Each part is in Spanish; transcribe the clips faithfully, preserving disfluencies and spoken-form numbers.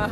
Ah.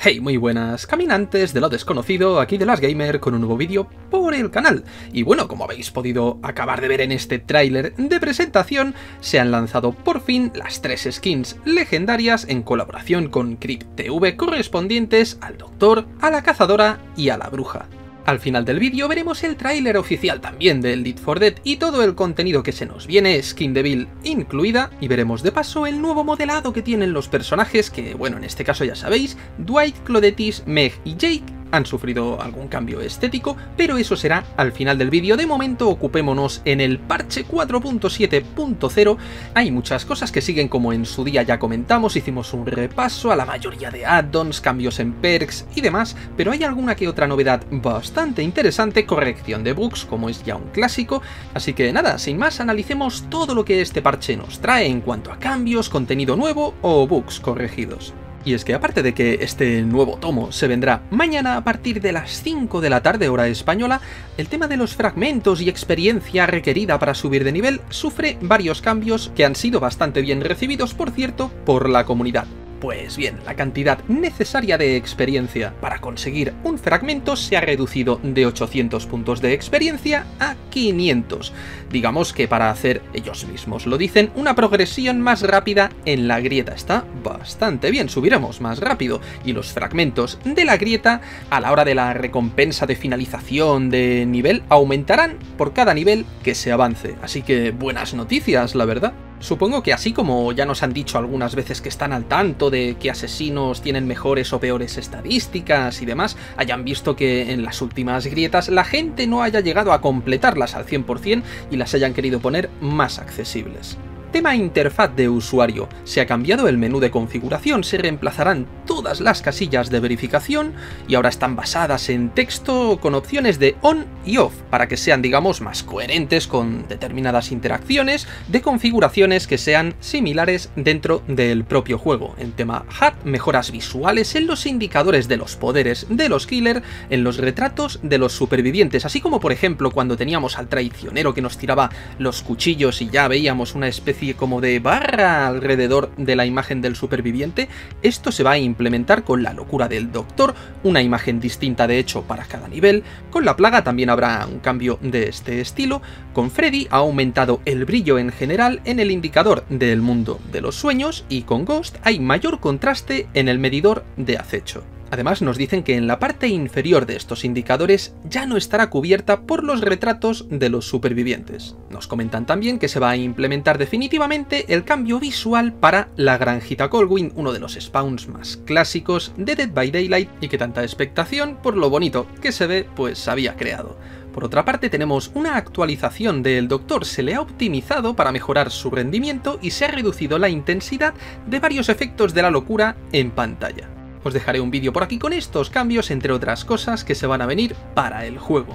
Hey, muy buenas caminantes de lo desconocido, aquí The Last Gamer con un nuevo vídeo por el canal. Y bueno, como habéis podido acabar de ver en este tráiler de presentación, se han lanzado por fin las tres skins legendarias en colaboración con Crypt T V correspondientes al Doctor, a la Cazadora y a la Bruja. Al final del vídeo veremos el tráiler oficial también del Dead by Daylight y todo el contenido que se nos viene, skin de build incluida, y veremos de paso el nuevo modelado que tienen los personajes que, bueno, en este caso ya sabéis, Dwight, Claudette, Meg y Jake han sufrido algún cambio estético, pero eso será al final del vídeo. De momento ocupémonos en el parche cuatro punto siete punto cero. Hay muchas cosas que siguen como en su día ya comentamos, hicimos un repaso a la mayoría de add-ons, cambios en perks y demás, pero hay alguna que otra novedad bastante interesante, corrección de bugs como es ya un clásico, así que nada, sin más analicemos todo lo que este parche nos trae en cuanto a cambios, contenido nuevo o bugs corregidos. Y es que aparte de que este nuevo tomo se vendrá mañana a partir de las cinco de la tarde hora española, el tema de los fragmentos y experiencia requerida para subir de nivel sufre varios cambios que han sido bastante bien recibidos, por cierto, por la comunidad. Pues bien, la cantidad necesaria de experiencia para conseguir un fragmento se ha reducido de ochocientos puntos de experiencia a quinientos. Digamos que para hacer, ellos mismos lo dicen, una progresión más rápida en la grieta. Está bastante bien, subiremos más rápido. Y los fragmentos de la grieta, a la hora de la recompensa de finalización de nivel, aumentarán por cada nivel que se avance. Así que buenas noticias, la verdad. Supongo que así como ya nos han dicho algunas veces que están al tanto de que asesinos tienen mejores o peores estadísticas y demás, hayan visto que en las últimas grietas la gente no haya llegado a completarlas al cien por cien y las hayan querido poner más accesibles. Tema interfaz de usuario. Se ha cambiado el menú de configuración, se reemplazarán todas las casillas de verificación y ahora están basadas en texto con opciones de on y off para que sean, digamos, más coherentes con determinadas interacciones de configuraciones que sean similares dentro del propio juego. En tema H U D, mejoras visuales en los indicadores de los poderes de los killer, en los retratos de los supervivientes, así como por ejemplo cuando teníamos al traicionero que nos tiraba los cuchillos y ya veíamos una especie como de barra alrededor de la imagen del superviviente. Esto se va a implementar con la locura del Doctor, una imagen distinta de hecho para cada nivel. Con la plaga también habrá un cambio de este estilo. Con Freddy ha aumentado el brillo en general en el indicador del mundo de los sueños y con Ghost hay mayor contraste en el medidor de acecho. Además nos dicen que en la parte inferior de estos indicadores ya no estará cubierta por los retratos de los supervivientes. Nos comentan también que se va a implementar definitivamente el cambio visual para la granjita Colwyn, uno de los spawns más clásicos de Dead by Daylight y que tanta expectación por lo bonito que se ve pues había creado. Por otra parte tenemos una actualización del Doctor, se le ha optimizado para mejorar su rendimiento y se ha reducido la intensidad de varios efectos de la locura en pantalla. Os dejaré un vídeo por aquí con estos cambios, entre otras cosas que se van a venir para el juego.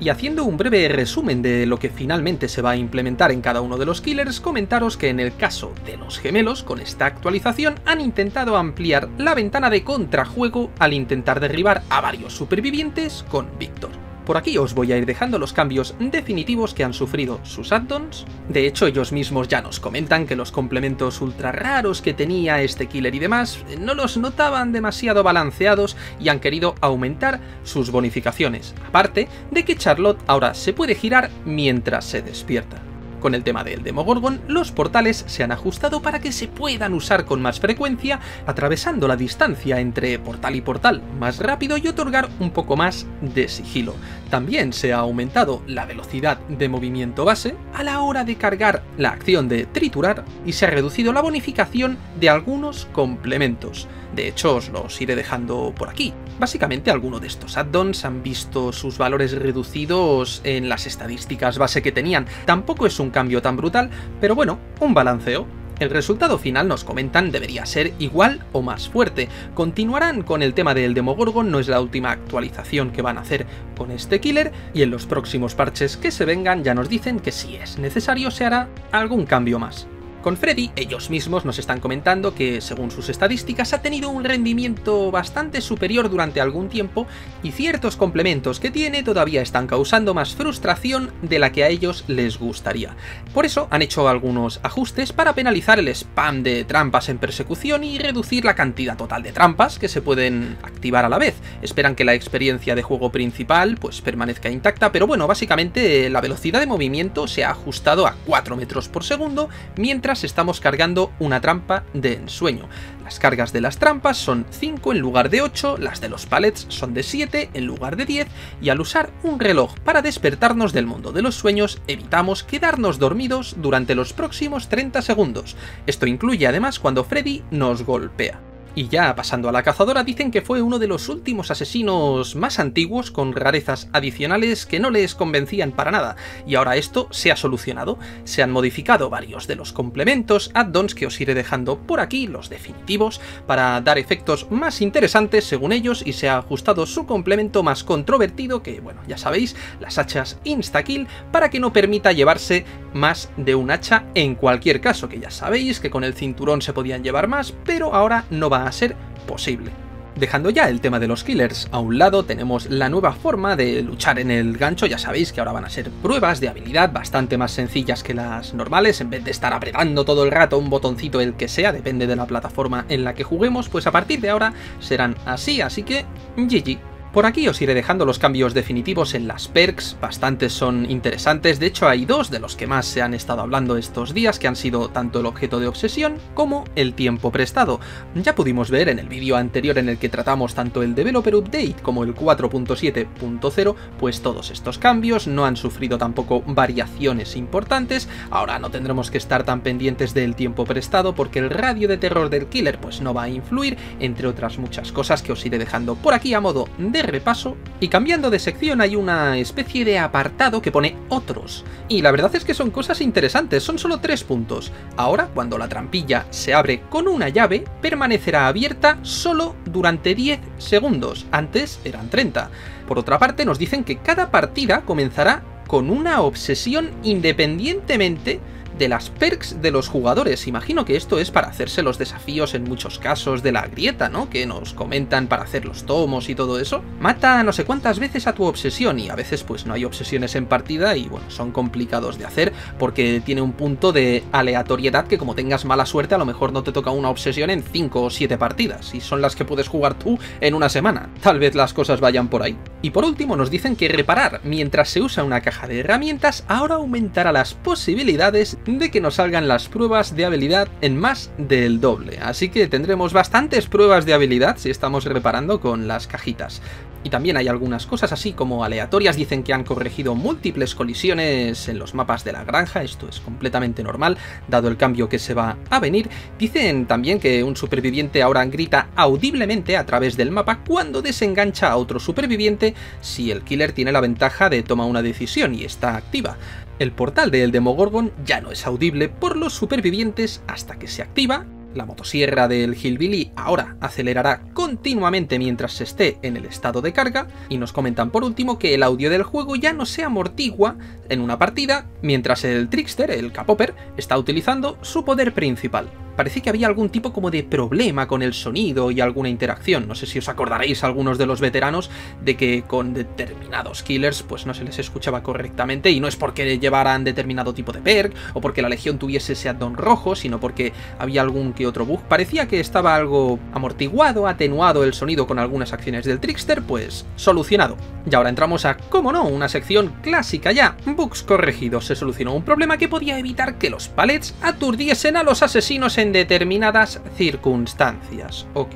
Y haciendo un breve resumen de lo que finalmente se va a implementar en cada uno de los killers, comentaros que en el caso de los gemelos, con esta actualización han intentado ampliar la ventana de contrajuego al intentar derribar a varios supervivientes con Victor. Por aquí os voy a ir dejando los cambios definitivos que han sufrido sus add-ons. De hecho, ellos mismos ya nos comentan que los complementos ultra raros que tenía este killer y demás no los notaban demasiado balanceados y han querido aumentar sus bonificaciones. Aparte de que Charlotte ahora se puede girar mientras se despierta. Con el tema del Demogorgon, los portales se han ajustado para que se puedan usar con más frecuencia, atravesando la distancia entre portal y portal más rápido y otorgar un poco más de sigilo. También se ha aumentado la velocidad de movimiento base a la hora de cargar la acción de triturar y se ha reducido la bonificación de algunos complementos. De hecho, os los iré dejando por aquí. Básicamente, algunos de estos add-ons han visto sus valores reducidos en las estadísticas base que tenían. Tampoco es un cambio tan brutal, pero bueno, un balanceo. El resultado final, nos comentan, debería ser igual o más fuerte. Continuarán con el tema del Demogorgon, no es la última actualización que van a hacer con este killer, y en los próximos parches que se vengan ya nos dicen que si es necesario se hará algún cambio más. con Freddy, ellos mismos nos están comentando que, según sus estadísticas, ha tenido un rendimiento bastante superior durante algún tiempo y ciertos complementos que tiene todavía están causando más frustración de la que a ellos les gustaría. Por eso han hecho algunos ajustes para penalizar el spam de trampas en persecución y reducir la cantidad total de trampas que se pueden activar a la vez. Esperan que la experiencia de juego principal pues permanezca intacta, pero bueno, básicamente la velocidad de movimiento se ha ajustado a cuatro metros por segundo mientras estamos cargando una trampa de ensueño. Las cargas de las trampas son cinco en lugar de ocho, las de los palets son de siete en lugar de diez, y al usar un reloj para despertarnos del mundo de los sueños evitamos quedarnos dormidos durante los próximos treinta segundos. Esto incluye además cuando Freddy nos golpea. Y ya pasando a la cazadora, dicen que fue uno de los últimos asesinos más antiguos con rarezas adicionales que no les convencían para nada, y ahora esto se ha solucionado. Se han modificado varios de los complementos, add-ons que os iré dejando por aquí, los definitivos, para dar efectos más interesantes según ellos, y se ha ajustado su complemento más controvertido, que bueno, ya sabéis, las hachas insta-kill, para que no permita llevarse más de un hacha en cualquier caso, que ya sabéis que con el cinturón se podían llevar más, pero ahora no va a ser posible. Dejando ya el tema de los killers a un lado, tenemos la nueva forma de luchar en el gancho. Ya sabéis que ahora van a ser pruebas de habilidad bastante más sencillas que las normales. En vez de estar apretando todo el rato un botoncito, el que sea, depende de la plataforma en la que juguemos, pues a partir de ahora serán así, así que G G. Por aquí os iré dejando los cambios definitivos en las perks, bastantes son interesantes, de hecho hay dos de los que más se han estado hablando estos días, que han sido tanto el objeto de obsesión como el tiempo prestado. Ya pudimos ver en el vídeo anterior en el que tratamos tanto el Developer Update como el cuatro punto siete punto cero, pues todos estos cambios no han sufrido tampoco variaciones importantes. Ahora no tendremos que estar tan pendientes del tiempo prestado porque el radio de terror del killer pues no va a influir, entre otras muchas cosas que os iré dejando por aquí a modo de repaso. Y cambiando de sección, hay una especie de apartado que pone otros, y la verdad es que son cosas interesantes. Son solo tres puntos. Ahora, cuando la trampilla se abre con una llave, permanecerá abierta solo durante diez segundos, antes eran treinta. Por otra parte, nos dicen que cada partida comenzará con una obsesión independientemente de las perks de los jugadores. Imagino que esto es para hacerse los desafíos en muchos casos de la grieta, ¿no? Que nos comentan para hacer los tomos y todo eso. Mata no sé cuántas veces a tu obsesión, y a veces pues no hay obsesiones en partida y bueno, son complicados de hacer porque tiene un punto de aleatoriedad que, como tengas mala suerte, a lo mejor no te toca una obsesión en cinco o siete partidas y son las que puedes jugar tú en una semana. Tal vez las cosas vayan por ahí. Y por último nos dicen que reparar mientras se usa una caja de herramientas ahora aumentará las posibilidades de que nos salgan las pruebas de habilidad en más del doble, así que tendremos bastantes pruebas de habilidad si estamos reparando con las cajitas. Y también hay algunas cosas así como aleatorias. Dicen que han corregido múltiples colisiones en los mapas de la granja, esto es completamente normal dado el cambio que se va a venir. Dicen también que un superviviente ahora grita audiblemente a través del mapa cuando desengancha a otro superviviente si el killer tiene la ventaja de toma una decisión y está activa. El portal del Demogorgon ya no es audible por los supervivientes hasta que se activa. La motosierra del Hillbilly ahora acelerará continuamente mientras se esté en el estado de carga. Y nos comentan por último que el audio del juego ya no se amortigua en una partida mientras el Trickster, el Capopper, está utilizando su poder principal. Parece que había algún tipo como de problema con el sonido y alguna interacción. No sé si os acordaréis, algunos de los veteranos, de que con determinados killers pues no se les escuchaba correctamente, y no es porque llevaran determinado tipo de perk o porque la legión tuviese ese addon rojo, sino porque había algún que otro bug. Parecía que estaba algo amortiguado, atenuado el sonido con algunas acciones del Trickster, pues solucionado. Y ahora entramos a, cómo no, una sección clásica ya, bugs corregidos. Se solucionó un problema que podía evitar que los palets aturdiesen a los asesinos en en determinadas circunstancias. Ok,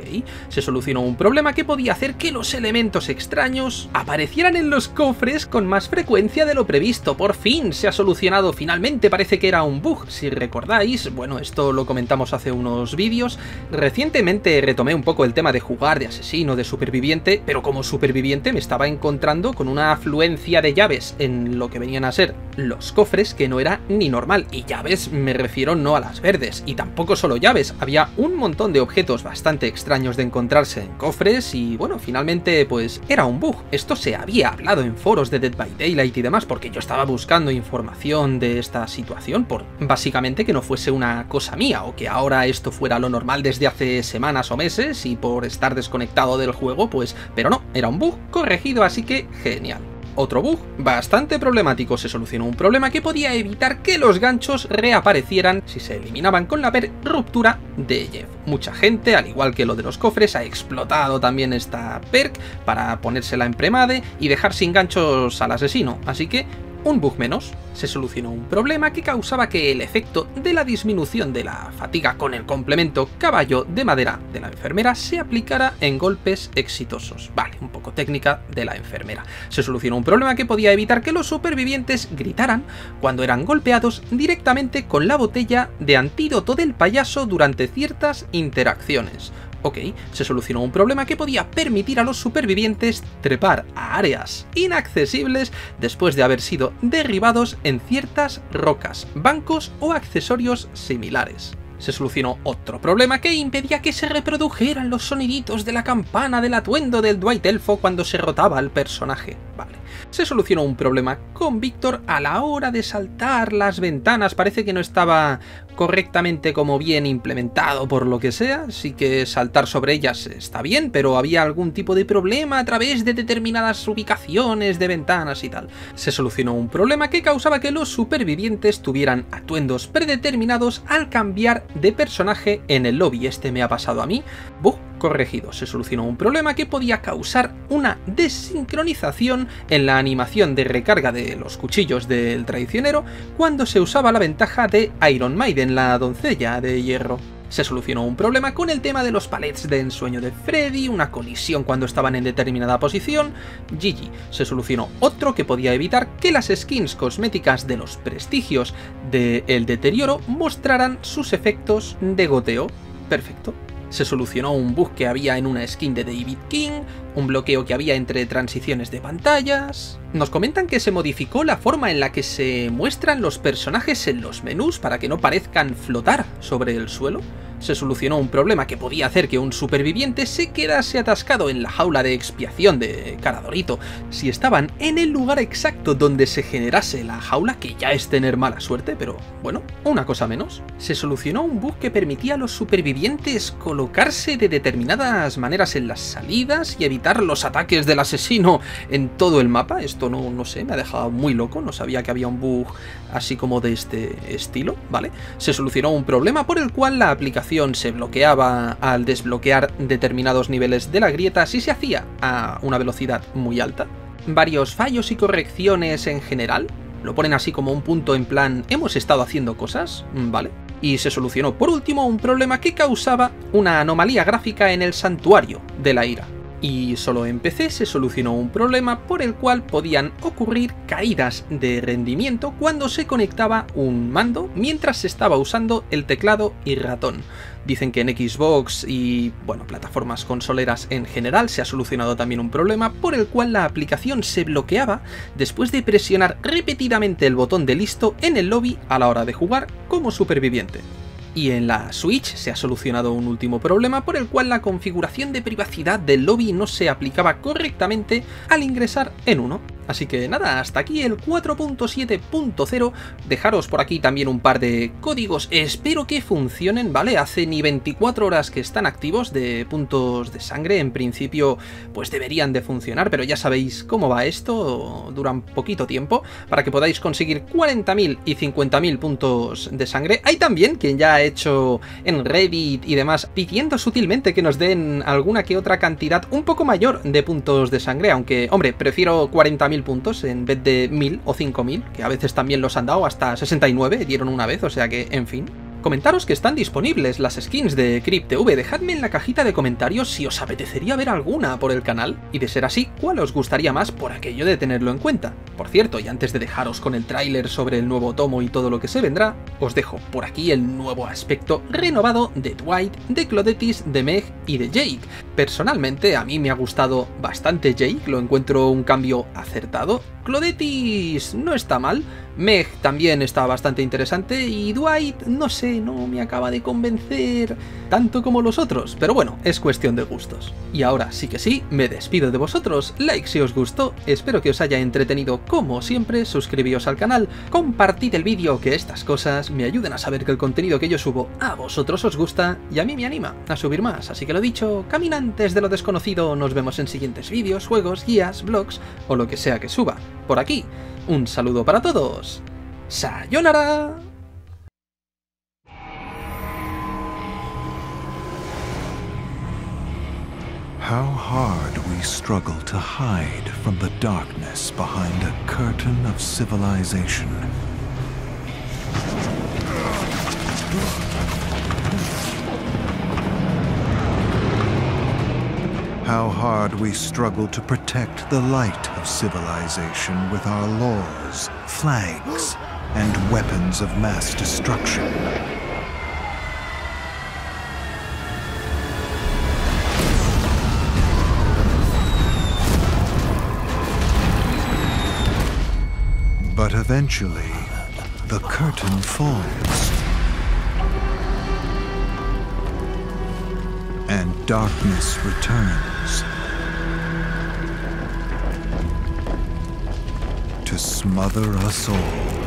se solucionó un problema que podía hacer que los elementos extraños aparecieran en los cofres con más frecuencia de lo previsto. Por fin se ha solucionado, finalmente. Parece que era un bug, si recordáis. Bueno, esto lo comentamos hace unos vídeos. Recientemente retomé un poco el tema de jugar de asesino, de superviviente, pero como superviviente me estaba encontrando con una afluencia de llaves en lo que venían a ser los cofres que no era ni normal. Y llaves me refiero no a las verdes, y tampoco solo llaves, había un montón de objetos bastante extraños de encontrarse en cofres y bueno, finalmente pues era un bug. Esto se había hablado en foros de Dead by Daylight y demás porque yo estaba buscando información de esta situación por básicamente que no fuese una cosa mía o que ahora esto fuera lo normal desde hace semanas o meses y por estar desconectado del juego pues... Pero no, era un bug corregido, así que genial. Otro bug bastante problemático, se solucionó un problema que podía evitar que los ganchos reaparecieran si se eliminaban con la ruptura de Jeff. Mucha gente, al igual que lo de los cofres, ha explotado también esta perk para ponérsela en premade y dejar sin ganchos al asesino, así que un bug menos. Se solucionó un problema que causaba que el efecto de la disminución de la fatiga con el complemento caballo de madera de la enfermera se aplicara en golpes exitosos. Vale, un poco técnica de la enfermera. Se solucionó un problema que podía evitar que los supervivientes gritaran cuando eran golpeados directamente con la botella de antídoto del payaso durante ciertas interacciones. Ok, se solucionó un problema que podía permitir a los supervivientes trepar a áreas inaccesibles después de haber sido derribados en ciertas rocas, bancos o accesorios similares. Se solucionó otro problema que impedía que se reprodujeran los soniditos de la campana del atuendo del Dwight Elfo cuando se rotaba al personaje. Vale. Se solucionó un problema con Victor a la hora de saltar las ventanas. Parece que no estaba correctamente como bien implementado por lo que sea, así que saltar sobre ellas está bien, pero había algún tipo de problema a través de determinadas ubicaciones de ventanas y tal. Se solucionó un problema que causaba que los supervivientes tuvieran atuendos predeterminados al cambiar de personaje en el lobby. Este me ha pasado a mí. Buf. Corregido. Se solucionó un problema que podía causar una desincronización en la animación de recarga de los cuchillos del traicionero cuando se usaba la ventaja de Iron Maiden, la doncella de hierro. Se solucionó un problema con el tema de los palets de ensueño de Freddy, una colisión cuando estaban en determinada posición. G G. Se solucionó otro que podía evitar que las skins cosméticas de los prestigios del deterioro mostraran sus efectos de goteo. Perfecto. Se solucionó un bug que había en una skin de David King, un bloqueo que había entre transiciones de pantallas... Nos comentan que se modificó la forma en la que se muestran los personajes en los menús para que no parezcan flotar sobre el suelo. Se solucionó un problema que podía hacer que un superviviente se quedase atascado en la jaula de expiación de Caradorito si estaban en el lugar exacto donde se generase la jaula, que ya es tener mala suerte, pero bueno, una cosa menos. Se solucionó un bug que permitía a los supervivientes colocarse de determinadas maneras en las salidas y evitar los ataques del asesino en todo el mapa. Esto no, no sé, me ha dejado muy loco, no sabía que había un bug así como de este estilo, ¿vale? Se solucionó un problema por el cual la aplicación se bloqueaba al desbloquear determinados niveles de la grieta si se hacía a una velocidad muy alta. Varios fallos y correcciones en general, lo ponen así como un punto en plan hemos estado haciendo cosas, ¿vale? Y se solucionó por último un problema que causaba una anomalía gráfica en el santuario de la ira. Y solo en P C se solucionó un problema por el cual podían ocurrir caídas de rendimiento cuando se conectaba un mando mientras se estaba usando el teclado y ratón. Dicen que en Xbox y bueno, plataformas consoleras en general se ha solucionado también un problema por el cual la aplicación se bloqueaba después de presionar repetidamente el botón de listo en el lobby a la hora de jugar como superviviente. Y en la Switch se ha solucionado un último problema por el cual la configuración de privacidad del lobby no se aplicaba correctamente al ingresar en uno. Así que nada, hasta aquí el cuatro punto siete punto cero. Dejaros por aquí también un par de códigos, espero que funcionen, ¿vale? Hace ni veinticuatro horas que están activos de puntos de sangre, en principio pues deberían de funcionar, pero ya sabéis cómo va esto, dura un poquito tiempo, para que podáis conseguir cuarenta mil y cincuenta mil puntos de sangre. Hay también quien ya ha hecho en Reddit y demás pidiendo sutilmente que nos den alguna que otra cantidad un poco mayor de puntos de sangre, aunque, hombre, prefiero cuarenta mil puntos en vez de mil o cinco mil, que a veces también los han dado, hasta sesenta y nueve dieron una vez, o sea que, en fin. Comentaros que están disponibles las skins de Crypt T V, dejadme en la cajita de comentarios si os apetecería ver alguna por el canal, y de ser así, ¿cuál os gustaría más por aquello de tenerlo en cuenta? Por cierto, y antes de dejaros con el tráiler sobre el nuevo tomo y todo lo que se vendrá, os dejo por aquí el nuevo aspecto renovado de Dwight, de Claudette, de Meg y de Jake. Personalmente, a mí me ha gustado bastante Jake, lo encuentro un cambio acertado. Claudette no está mal, Meg también está bastante interesante y Dwight, no sé, no me acaba de convencer tanto como los otros, pero bueno, es cuestión de gustos. Y ahora sí que sí, me despido de vosotros, like si os gustó, espero que os haya entretenido como siempre, suscribíos al canal, compartid el vídeo, que estas cosas me ayudan a saber que el contenido que yo subo a vosotros os gusta y a mí me anima a subir más, así que lo dicho, caminantes de lo desconocido, nos vemos en siguientes vídeos, juegos, guías, blogs o lo que sea que suba por aquí. Un saludo para todos. ¡Sayonara! How hard we struggle to hide from the darkness behind a curtain of civilization. How hard we struggle to protect the light of civilization with our laws, flags, and weapons of mass destruction. But eventually, the curtain falls. And darkness returns to smother us all.